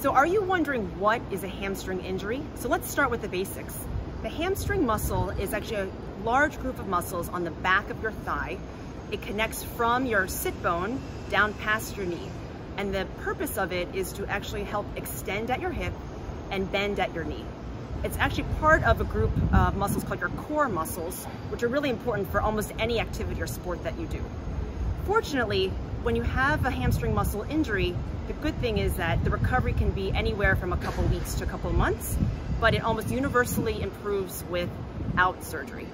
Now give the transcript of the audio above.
So are you wondering what is a hamstring injury? So let's start with the basics. The hamstring muscle is actually a large group of muscles on the back of your thigh. It connects from your sit bone down past your knee. And the purpose of it is to actually help extend at your hip and bend at your knee. It's actually part of a group of muscles called your core muscles, which are really important for almost any activity or sport that you do. Fortunately, when you have a hamstring muscle injury, the good thing is that the recovery can be anywhere from a couple weeks to a couple months, but it almost universally improves without surgery.